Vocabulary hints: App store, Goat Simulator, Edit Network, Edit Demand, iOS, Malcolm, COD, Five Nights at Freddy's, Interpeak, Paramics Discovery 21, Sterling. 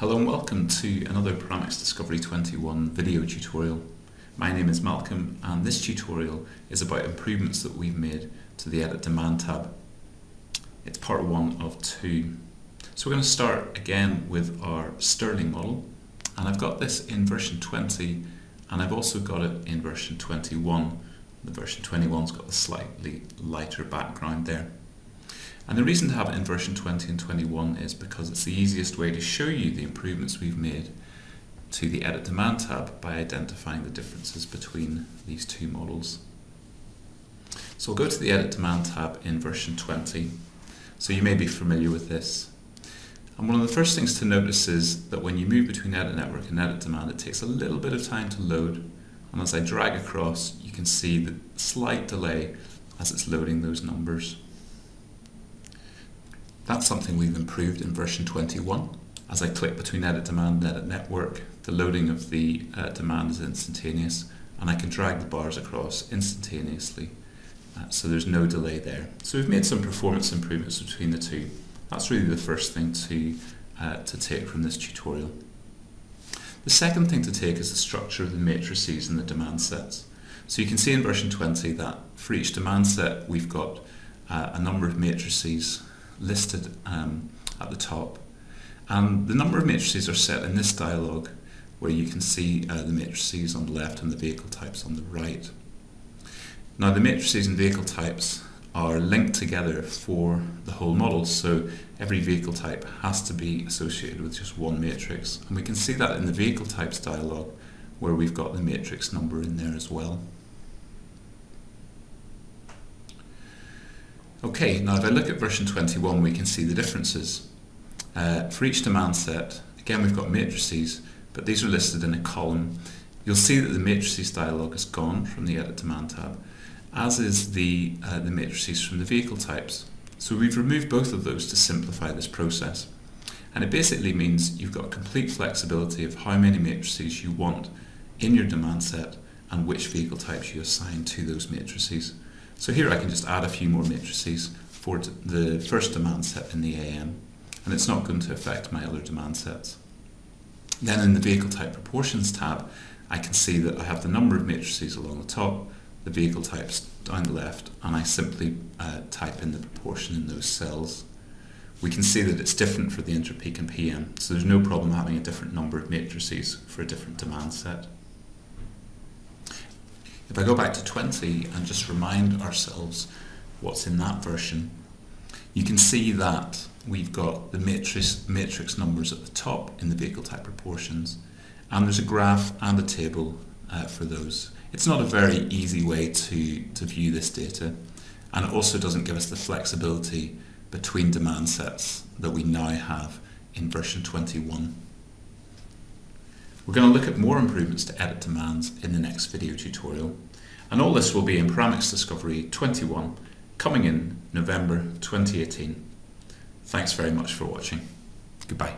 Hello and welcome to another Paramics Discovery 21 video tutorial. My name is Malcolm and this tutorial is about improvements that we've made to the Edit Demand tab. It's part one of two. So we're going to start again with our Sterling model, and I've got this in version 20 and I've also got it in version 21. The version 21's got a slightly lighter background there. And the reason to have it in version 20 and 21 is because it's the easiest way to show you the improvements we've made to the Edit Demand tab by identifying the differences between these two models. So we'll go to the Edit Demand tab in version 20. So you may be familiar with this. And one of the first things to notice is that when you move between Edit Network and Edit Demand, it takes a little bit of time to load. And as I drag across, you can see the slight delay as it's loading those numbers. That's something we've improved in version 21. As I click between Edit Demand and Edit Network, the loading of the demand is instantaneous, and I can drag the bars across instantaneously, so there's no delay there. So we've made some performance improvements between the two. That's really the first thing to take from this tutorial. The second thing to take is the structure of the matrices and the demand sets. So you can see in version 20 that for each demand set we've got a number of matrices listed at the top, and the number of matrices are set in this dialog where you can see the matrices on the left and the vehicle types on the right. Now the matrices and vehicle types are linked together for the whole model, so every vehicle type has to be associated with just one matrix, and we can see that in the vehicle types dialog where we've got the matrix number in there as well. Okay, now if I look at version 21, we can see the differences. For each demand set, again we've got matrices, but these are listed in a column. You'll see that the matrices dialog is gone from the Edit Demand tab, as is the matrices from the vehicle types. So we've removed both of those to simplify this process. And it basically means you've got complete flexibility of how many matrices you want in your demand set and which vehicle types you assign to those matrices. So here I can just add a few more matrices for the first demand set in the AM, and it's not going to affect my other demand sets. Then in the Vehicle Type Proportions tab, I can see that I have the number of matrices along the top, the vehicle types down the left, and I simply type in the proportion in those cells. We can see that it's different for the Interpeak and PM, so there's no problem having a different number of matrices for a different demand set. If I go back to 20 and just remind ourselves what's in that version, you can see that we've got the matrix numbers at the top in the vehicle type proportions, and there's a graph and a table for those. It's not a very easy way to view this data, and it also doesn't give us the flexibility between demand sets that we now have in version 21. We're going to look at more improvements to Edit Demands in the next video tutorial, and all this will be in Paramics Discovery 21, coming in November 2018. Thanks very much for watching. Goodbye.